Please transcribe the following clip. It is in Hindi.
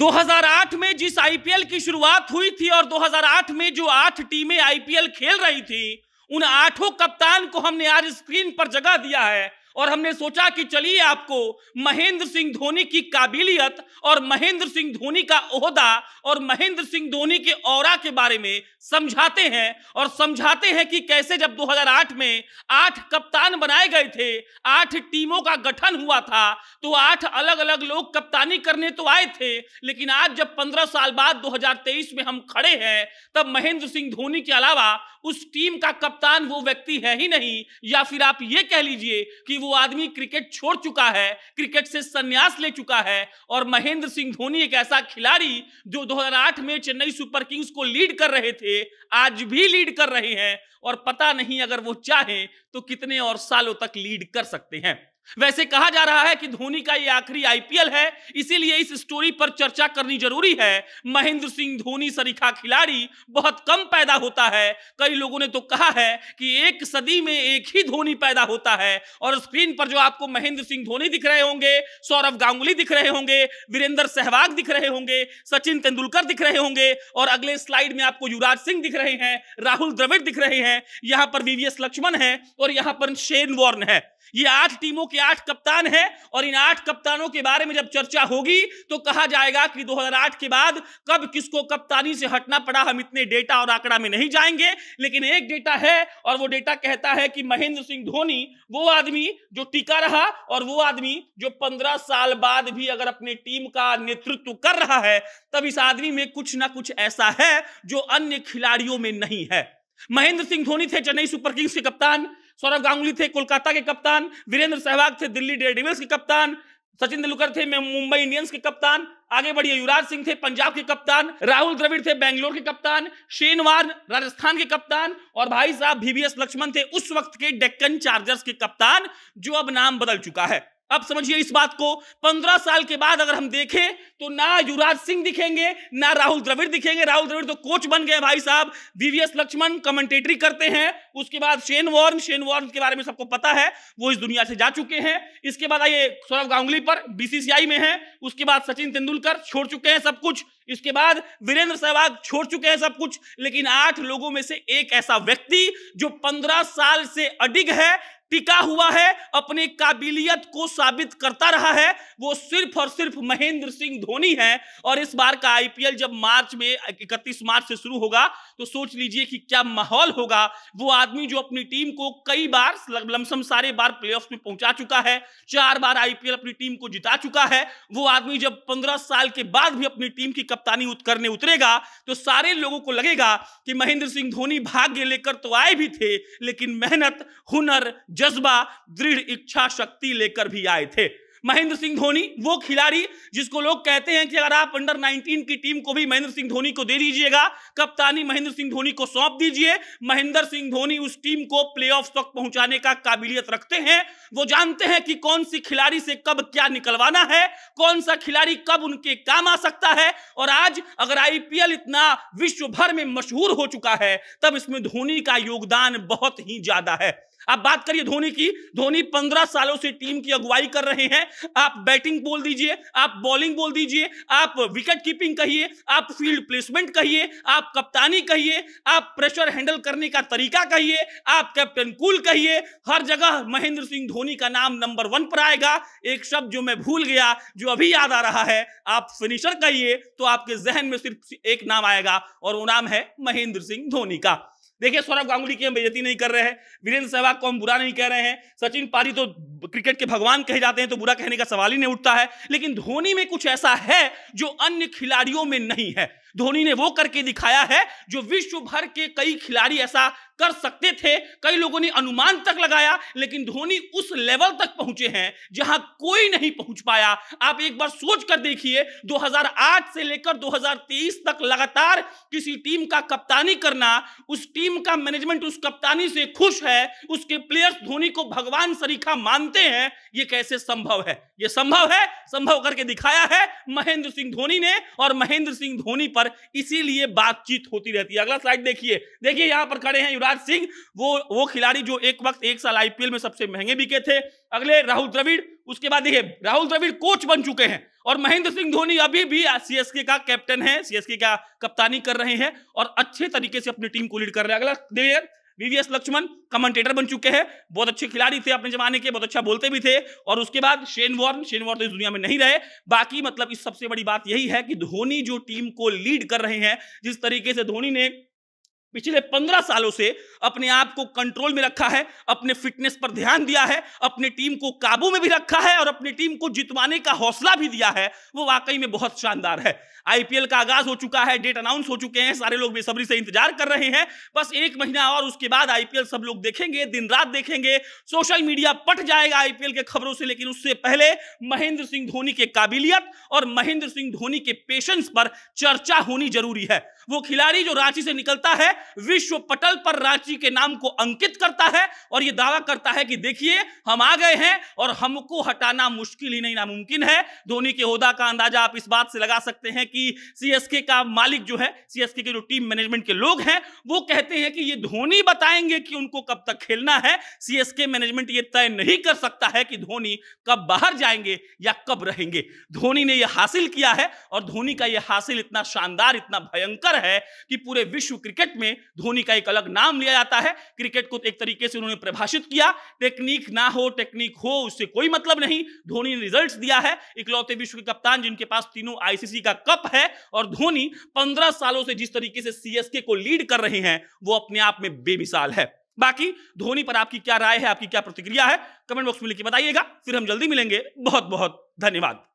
2008 में जिस आईपीएल की शुरुआत हुई थी और 2008 में जो 8 टीमें आईपीएल खेल रही थी, उन 8 कप्तान को हमने आज स्क्रीन पर जगह दिया है और हमने सोचा कि चलिए आपको महेंद्र सिंह धोनी की काबिलियत और महेंद्र सिंह धोनी का ओहदा और महेंद्र सिंह धोनी के औरा के बारे में समझाते हैं और समझाते हैं कि कैसे जब 2008 में 8 कप्तान बनाए गए थे, 8 टीमों का गठन हुआ था, तो 8 अलग अलग लोग कप्तानी करने तो आए थे, लेकिन आज जब 15 साल बाद 2023 में हम खड़े हैं, तब महेंद्र सिंह धोनी के अलावा उस टीम का कप्तान वो व्यक्ति है ही नहीं, या फिर आप ये कह लीजिए कि वो आदमी क्रिकेट छोड़ चुका है, क्रिकेट से संन्यास ले चुका है। और महेंद्र सिंह धोनी एक ऐसा खिलाड़ी जो 2008 में चेन्नई सुपरकिंग्स को लीड कर रहे थे, आज भी लीड कर रहे हैं और पता नहीं अगर वो चाहे तो कितने और सालों तक लीड कर सकते हैं। वैसे कहा जा रहा है कि धोनी का ये आखिरी आईपीएल है, इसीलिए इस स्टोरी पर चर्चा करनी जरूरी है। महेंद्र सिंह धोनी सरीखा खिलाड़ी बहुत कम पैदा होता है। कई लोगों ने तो कहा है कि एक सदी में एक ही धोनी पैदा होता है। और स्क्रीन पर जो आपको महेंद्र सिंह धोनी दिख रहे होंगे, सौरव गांगुली दिख रहे होंगे, वीरेंद्र सहवाग दिख रहे होंगे, सचिन तेंदुलकर दिख रहे होंगे और अगले स्लाइड में आपको युवराज सिंह दिख रहे हैं, राहुल द्रविड़ दिख रहे हैं, यहाँ पर वीवीएस लक्ष्मण है और यहाँ पर शेन वॉर्न है। ये 8 टीमों के 8 कप्तान हैं और इन 8 कप्तानों के बारे में जब चर्चा होगी तो कहा जाएगा कि 2008 के बाद कब किसको कप्तानी से हटना पड़ा। हम इतने डेटा और आंकड़ा में नहीं जाएंगे, लेकिन एक डेटा है और वो डेटा कहता है कि महेंद्र सिंह धोनी वो आदमी जो टिका रहा और वो आदमी जो 15 साल बाद भी अगर अपने टीम का नेतृत्व कर रहा है, तब इस आदमी में कुछ ना कुछ ऐसा है जो अन्य खिलाड़ियों में नहीं है। महेंद्र सिंह धोनी थे चेन्नई सुपरकिंग्स के कप्तान, सौरव गांगुली थे कोलकाता के कप्तान, वीरेंद्र सहवाग थे दिल्ली डेयरडेविल्स के कप्तान, सचिन तेंदुलकर थे मुंबई इंडियंस के कप्तान, आगे बढ़िए युवराज सिंह थे पंजाब के कप्तान, राहुल द्रविड़ थे बेंगलोर के कप्तान, शेन वॉर्न राजस्थान के कप्तान और भाई साहब वीवीएस लक्ष्मण थे उस वक्त के डेक्कन चार्जर्स के कप्तान, जो अब नाम बदल चुका है। अब समझिए इस बात को, 15 साल के बाद अगर हम देखें तो ना युवराज सिंह दिखेंगे ना राहुल द्रविड़ दिखेंगे। राहुल द्रविड़ तो कोच बन गए भाई साहब, वीवीएस लक्ष्मण कमेंटेटरी करते हैं, उसके बाद शेन वॉर्न के बारे में सबको पता है, वो इस दुनिया से जा चुके हैं। इसके बाद आइए सौरव गांगुली पर, बीसीसीआई में है, उसके बाद सचिन तेंदुलकर छोड़ चुके हैं सब कुछ, इसके बाद वीरेंद्र सहवाग छोड़ चुके हैं सब कुछ। लेकिन 8 लोगों में से एक ऐसा व्यक्ति जो 15 साल से अडिग है, टिका हुआ है, अपने काबिलियत को साबित करता रहा है, वो सिर्फ और सिर्फ महेंद्र सिंह धोनी है। और इस बार का आईपीएल जब 31 मार्च से शुरू होगा तो सोच लीजिए कि क्या माहौल होगा। वो आदमी जो अपनी टीम को कई बार लमसम सारे बार प्लेऑफ्स में पहुंचा चुका है, 4 बार आईपीएल अपनी टीम को जिता चुका है, वो आदमी जब 15 साल के बाद भी अपनी टीम की कप्तानी करने उतरेगा तो सारे लोगों को लगेगा कि महेंद्र सिंह धोनी भाग्य लेकर तो आए भी थे, लेकिन मेहनत, हुनर, जज्बा, दृढ़ इच्छा शक्ति लेकर भी आए थे। महेंद्र सिंह धोनी वो खिलाड़ी जिसको लोग कहते हैं कि अगर आप अंडर 19 की टीम को भी महेंद्र सिंह धोनी को दे दीजिएगा, कप्तानी महेंद्र सिंह धोनी को सौंप दीजिए, महेंद्र सिंह धोनी उस टीम को प्लेऑफ्स तक पहुंचाने का काबिलियत रखते हैं। वो जानते हैं कि कौन सी खिलाड़ी से कब क्या निकलवाना है, कौन सा खिलाड़ी कब उनके काम आ सकता है। और आज अगर आईपीएल इतना विश्व भर में मशहूर हो चुका है, तब इसमें धोनी का योगदान बहुत ही ज्यादा है। आप बात करिए धोनी की, धोनी 15 सालों से टीम की अगुवाई कर रहे हैं। आप बैटिंग बोल दीजिए, आप बॉलिंग बोल दीजिए, आप विकेट कीपिंग कहिए, आप फील्ड प्लेसमेंट कहिए, आप कप्तानी कहिए, आप प्रेशर हैंडल करने का तरीका कहिए, आप कैप्टन कूल कहिए, हर जगह महेंद्र सिंह धोनी का नाम नंबर 1 पर आएगा। एक शब्द जो मैं भूल गया, जो अभी याद आ रहा है, आप फिनिशर कहिए तो आपके जहन में सिर्फ एक नाम आएगा और वो नाम है महेंद्र सिंह धोनी का। देखिए सौरव गांगुली की हम बेइज्जती नहीं कर रहे हैं, वीरेंद्र सहवाग को हम बुरा नहीं कह रहे हैं, सचिन पारी तो क्रिकेट के भगवान कहे जाते हैं तो बुरा कहने का सवाल ही नहीं उठता है। लेकिन धोनी में कुछ ऐसा है जो अन्य खिलाड़ियों में नहीं है। धोनी ने वो करके दिखाया है जो विश्व भर के कई खिलाड़ी ऐसा कर सकते थे, कई लोगों ने अनुमान तक लगाया, लेकिन धोनी उस लेवल तक पहुंचे हैं जहां कोई नहीं पहुंच पाया। आप एक बार सोच कर देखिए, 2008 से लेकर 2023 तक लगातार किसी टीम का कप्तानी करना, उस टीम का मैनेजमेंट उस कप्तानी से खुश है, उसके प्लेयर्स धोनी को भगवान सरीखा मानते हैं, ये कैसे संभव है? ये संभव है, संभव करके दिखाया है महेंद्र सिंह धोनी ने। और महेंद्र सिंह धोनी पर इसीलिए बातचीत होती रहती है। अगला स्लाइड देखिए, यहां पर खड़े हैं युवराज युवराज सिंह वो खिलाड़ी जो एक वक्त एक साल आईपीएल में सबसे महंगे बिके थे। अगले राहुल द्रविड़, उसके बाद देखिए राहुल द्रविड़ कोच बन चुके हैं और महेंद्र सिंह धोनी अभी भी सीएसके का कैप्टन है, सीएसके का कप्तानी कर रहे हैं और अच्छे तरीके से अपनी टीम को लीड कर रहे हैं। अगला देखिए वीवीएस लक्ष्मण कमेंटेटर बन चुके हैं, बहुत अच्छे खिलाड़ी थे अपने जमाने के, बहुत अच्छा बोलते भी थे। और उसके बाद शेन वॉर्न तो इस दुनिया में नहीं रहे। बाकी मतलब इस सबसे बड़ी बात यही है कि धोनी जो टीम को लीड कर रहे हैं, जिस तरीके से धोनी ने पिछले 15 सालों से अपने आप को कंट्रोल में रखा है, अपने फिटनेस पर ध्यान दिया है, अपनी टीम को काबू में भी रखा है और अपनी टीम को जितवाने का हौसला भी दिया है, वो वाकई में बहुत शानदार है। आईपीएल का आगाज हो चुका है, डेट अनाउंस हो चुके हैं, सारे लोग बेसब्री से इंतजार कर रहे हैं। बस एक महीना और उसके बाद आईपीएल सब लोग देखेंगे, दिन रात देखेंगे, सोशल मीडिया पट जाएगा आईपीएल के खबरों से। लेकिन उससे पहले महेंद्र सिंह धोनी के काबिलियत और महेंद्र सिंह धोनी के पेशेंस पर चर्चा होनी जरूरी है। वो खिलाड़ी जो रांची से निकलता है, विश्व पटल पर रांची के नाम को अंकित करता है और यह दावा करता है कि देखिए हम आ गए हैं और हमको हटाना मुश्किल ही नहीं नामुमकिन है। धोनी के ओहदा का अंदाजा आप इस बात से लगा सकते हैं कि सीएसके का मालिक जो है, सीएसके के जो टीम मैनेजमेंट के लोग हैं, वो कहते हैं कि ये धोनी बताएंगे कि उनको कब तक खेलना है। सीएसके मैनेजमेंट ये तय नहीं कर सकता है कि धोनी कब बाहर जाएंगे या कब रहेंगे। धोनी ने यह हासिल किया है और धोनी का यह हासिल इतना शानदार, इतना भयंकर है कि पूरे विश्व क्रिकेट में धोनी का एक अलग नाम लिया जाता है। क्रिकेट को एक तरीके से उन्होंने परिभाषित किया, टेक्निक ना हो टेक्निक हो उससे कोई मतलब नहीं। धोनी ने रिजल्ट्स दिया है, इकलौते विश्व के कप्तान जिनके पास तीनों आईसीसी का कप है। और धोनी 15 सालों से जिस तरीके से सीएसके को लीड कर रहे हैं, वो अपने आप में बेमिसाल है। बाकी धोनी पर आपकी क्या राय है, आपकी क्या प्रतिक्रिया है, कमेंट बॉक्स में लिखकर बताइएगा। फिर हम जल्दी मिलेंगे, बहुत बहुत धन्यवाद।